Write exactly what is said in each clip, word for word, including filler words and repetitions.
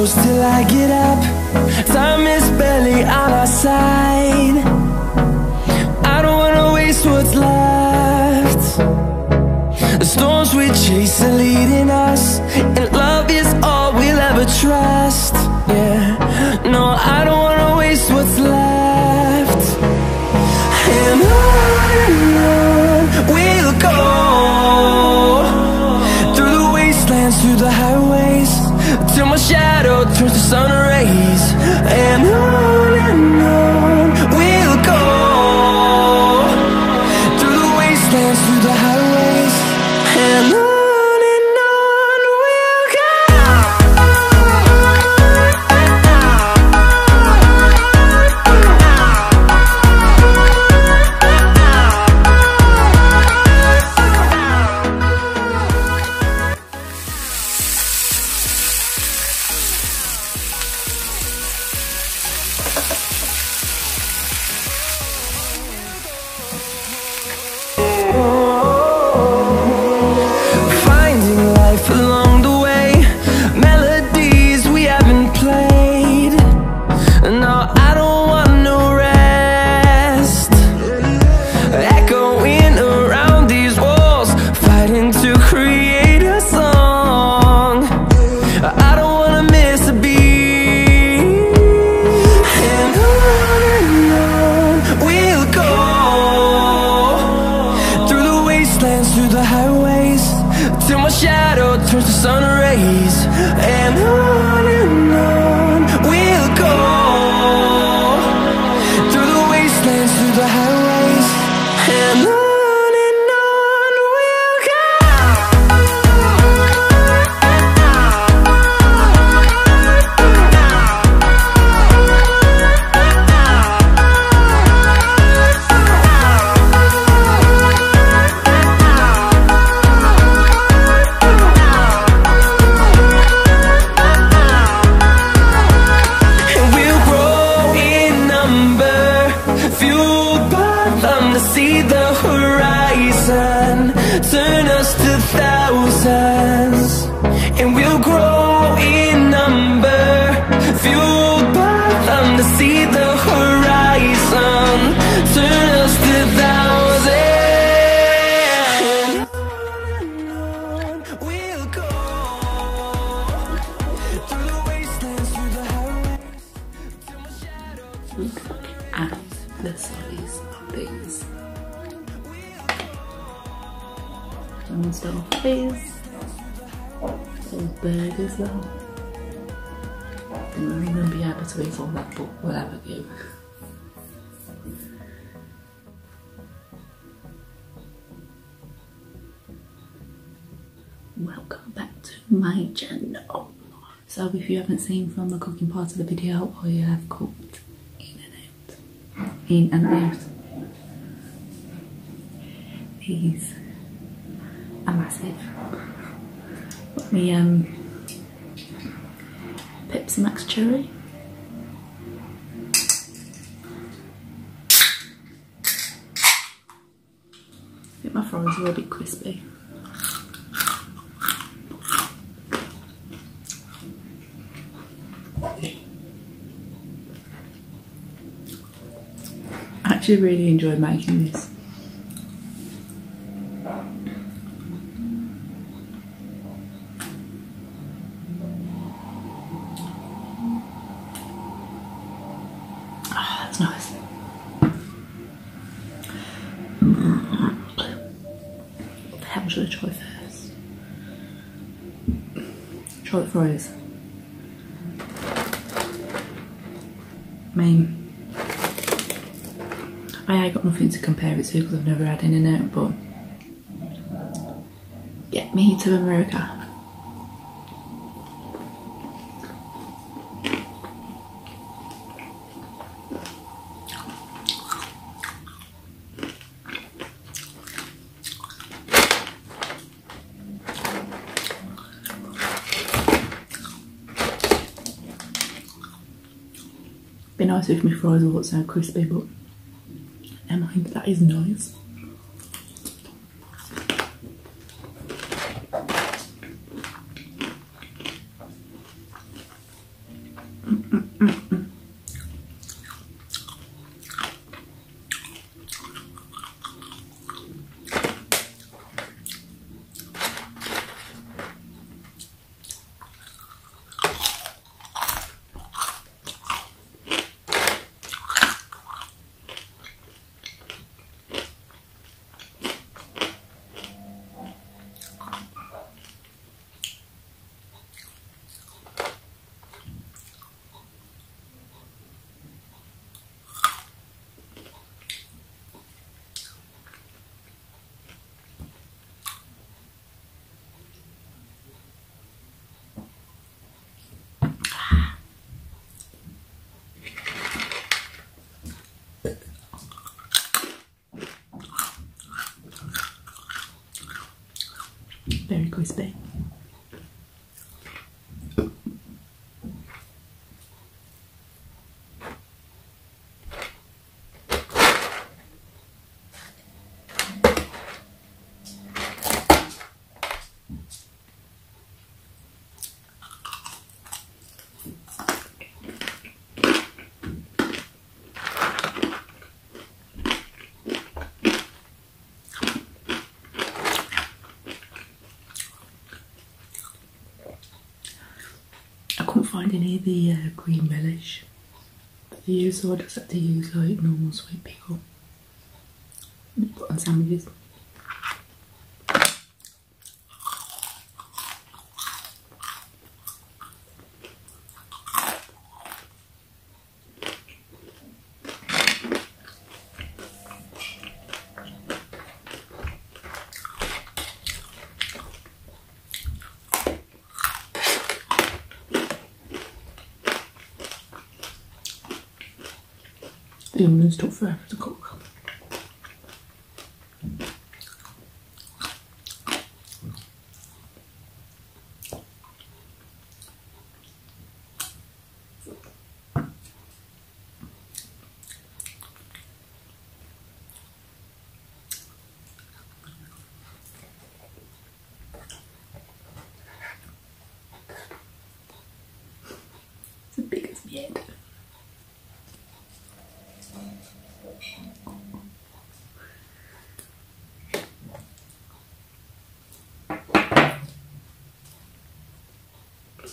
close till I get up. Time is barely on our side. I don't wanna waste what's left. The storms we chase are leading us, and love is all we'll ever trust. Yeah, no, I don't wanna waste what's left. And on we'll go, through the wastelands, through the highways, till my shadow turns to sun rays. And on and on we'll go, through the wastelands, through the highways, and on. Welcome back to my channel. So if you haven't seen from the cooking part of the video, I have cooked In-N-Out. In-N-Out. These are massive. Got me um, Pepsi Max cherry. I think my fries are a bit crispy. I actually really enjoy making this. Ah, oh, that's nice. What the hell should I try first? Try the fries. I mean, I got nothing to compare it to because I've never had In-N-Out, but get me to America. Be nice if my fries all look so crispy, but and I think that is nice. Very crispy. Find any of the uh, green relish that they use, so I just have to use like normal sweet pickle and put on sandwiches. The onions took forever to cook. It's the biggest yet.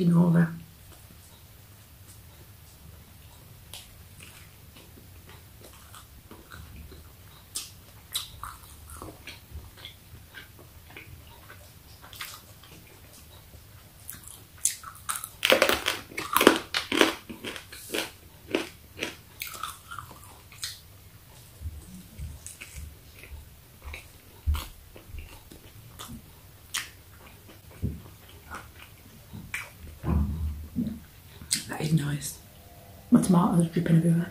In all that. Nice. My tomatoes are dripping everywhere.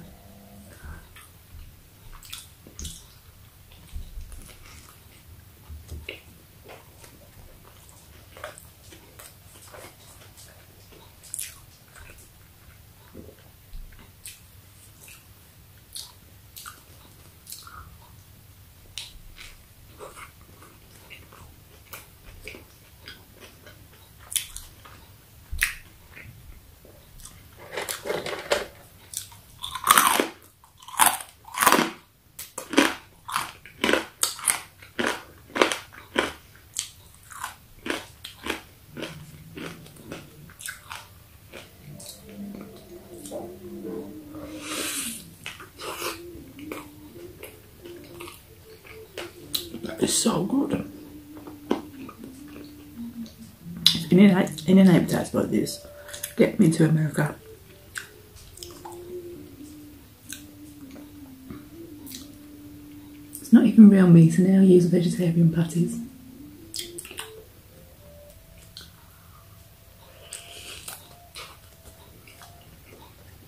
It's so good. In-N-Out, In-N-Out potatoes like this get me to America. It's not even real meat, and they now use vegetarian patties.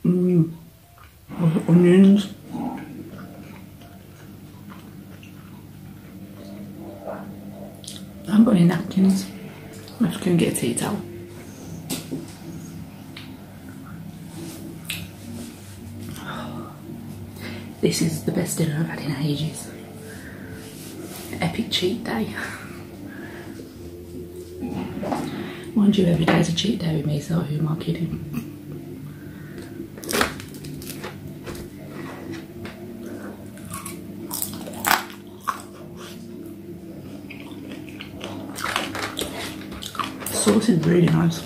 Mmm, onions. I haven't got any napkins. I'm just going to get a tea towel. This is the best dinner I've had in ages. Epic cheat day. Mind you, every day's a cheat day with me, so who am I kidding? The sauce is really nice.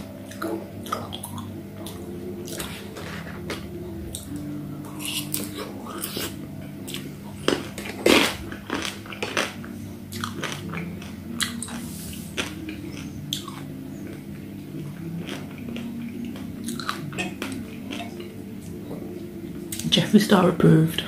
Jeffree Star approved.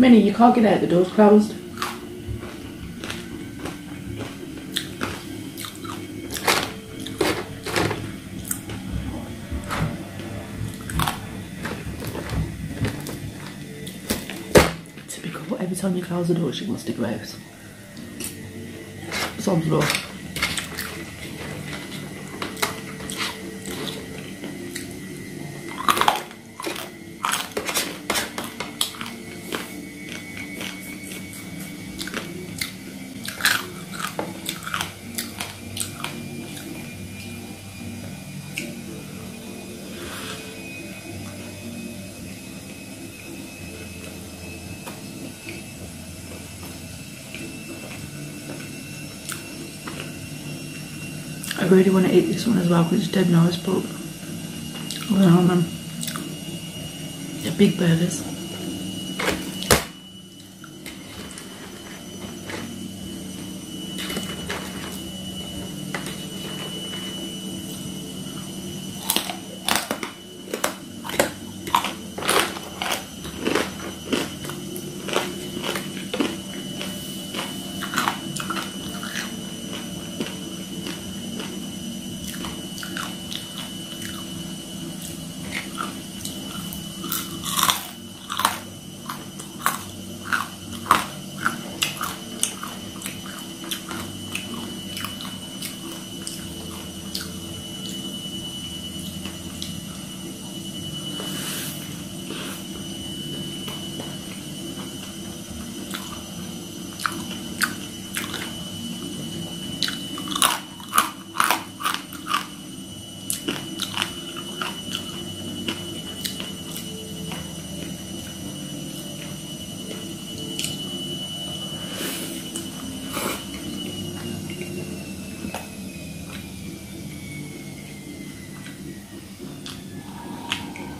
Minnie, you can't get out, the door's closed. Typical, every time you close the door she wants to go out. It's on the floor. I really want to eat this one as well because it's dead nice, but I don't know, man. They're big burgers.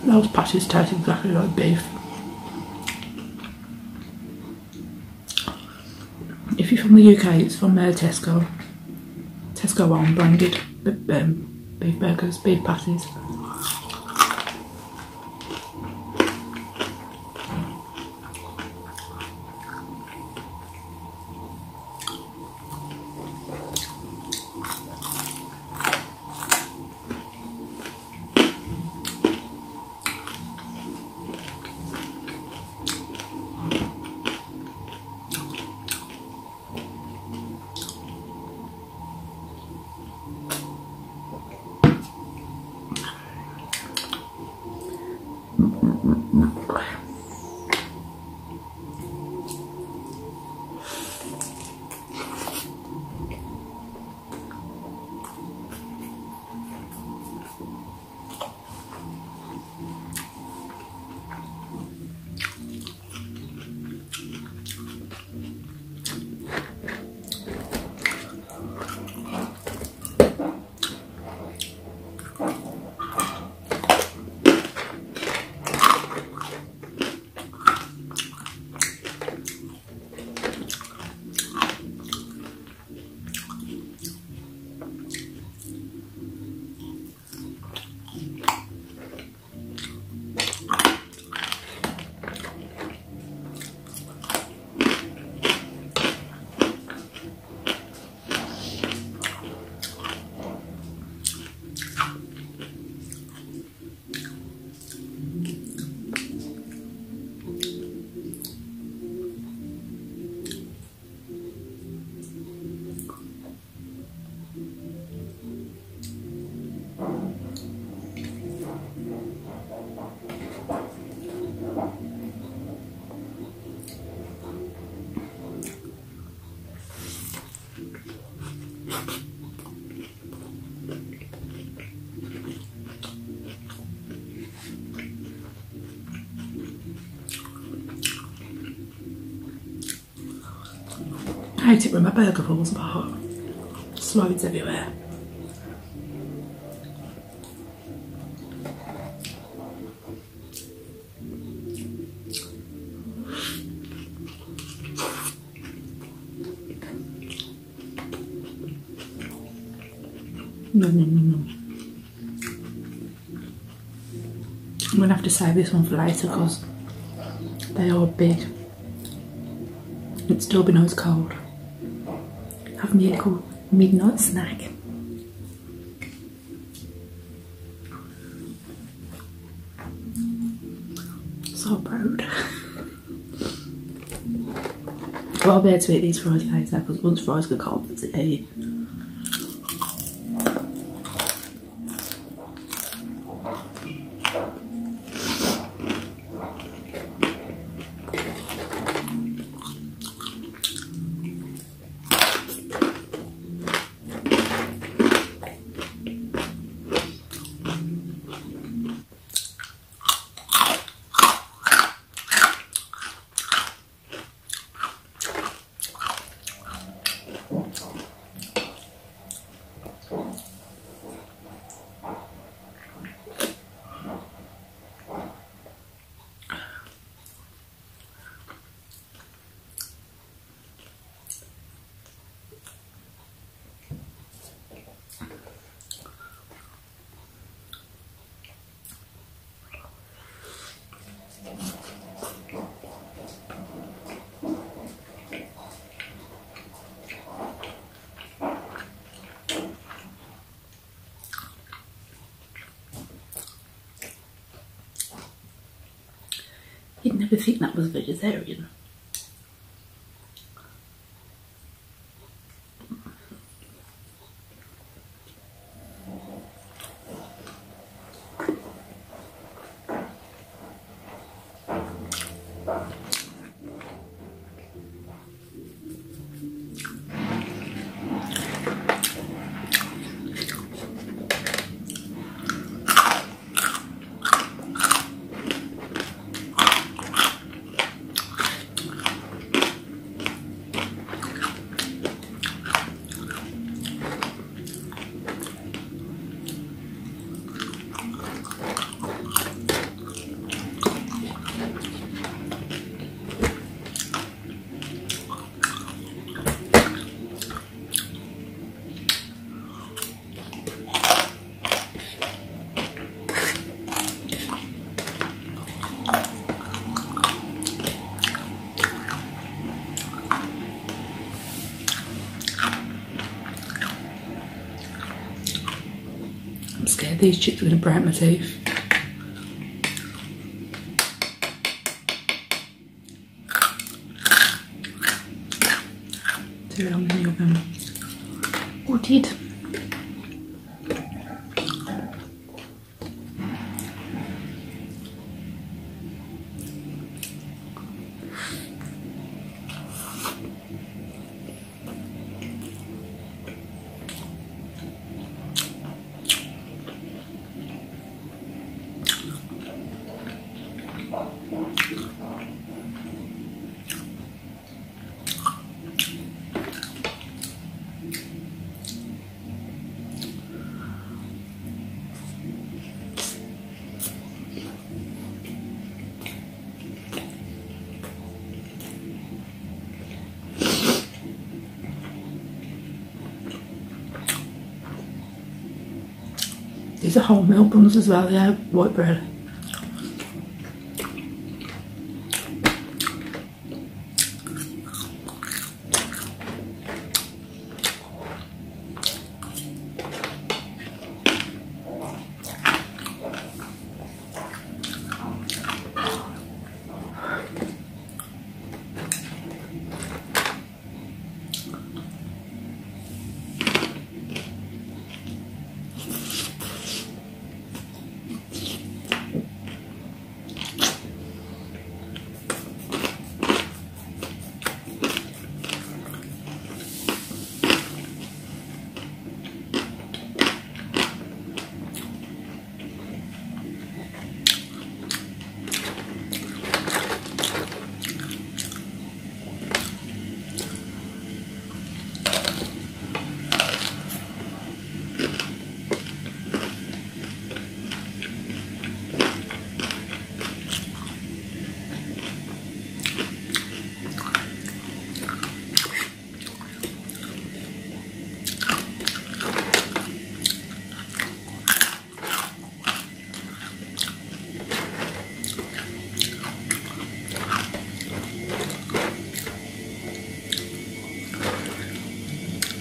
Those patties taste exactly like beef. If you're from the U K, it's from uh, Tesco. Tesco own branded um, beef burgers, beef patties. I hate it when my burger falls apart. Slides everywhere. No, no, no, no. I'm gonna have to save this one for later because they are big. It's still been ice cold. Have me a little midnight snack. So proud. Well, I'll be able to eat these fries later because once fries get cold, that's it. Hey. You'd never think that was vegetarian. These chips are going to break my teeth. Too long in the oven. Or did. These are wholemeal buns as well, yeah, white bread.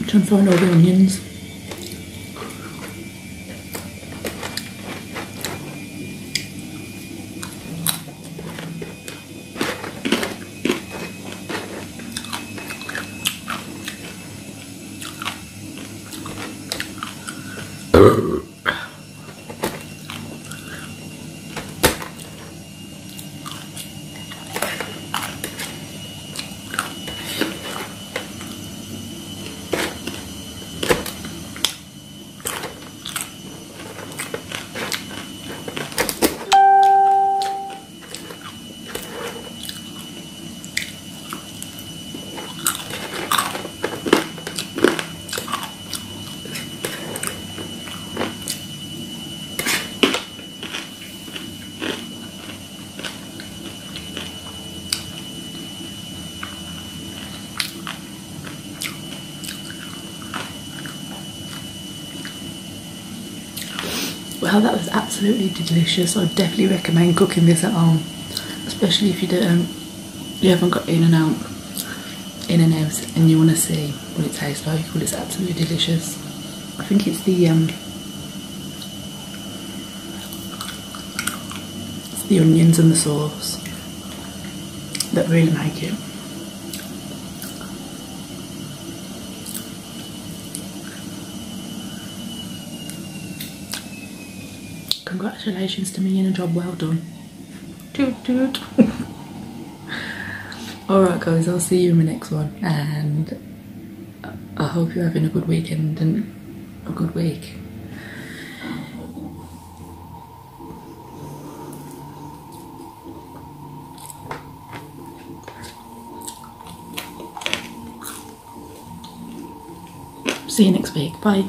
try and find all the onions. Well, that was absolutely delicious. I would definitely recommend cooking this at home, especially if you don't, you haven't got In-N-Out, In-N-Out, and you want to see what it tastes like. Well, it's absolutely delicious. I think it's the um, it's the onions and the sauce that really make it. Congratulations to me and a job well done. Toot toot. Alright guys, I'll see you in my next one, and I hope you're having a good weekend and a good week. See you next week. Bye.